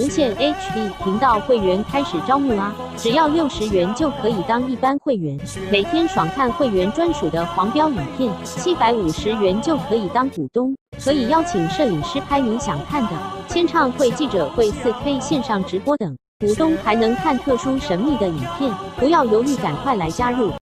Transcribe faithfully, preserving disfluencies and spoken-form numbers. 无限 H D 频道会员开始招募啊！只要六十元就可以当一般会员，每天爽看会员专属的黄标影片；七百五十元就可以当股东，可以邀请摄影师拍你想看的，签唱会、记者会、四 K 线上直播等。股东还能看特殊神秘的影片，不要犹豫，赶快来加入！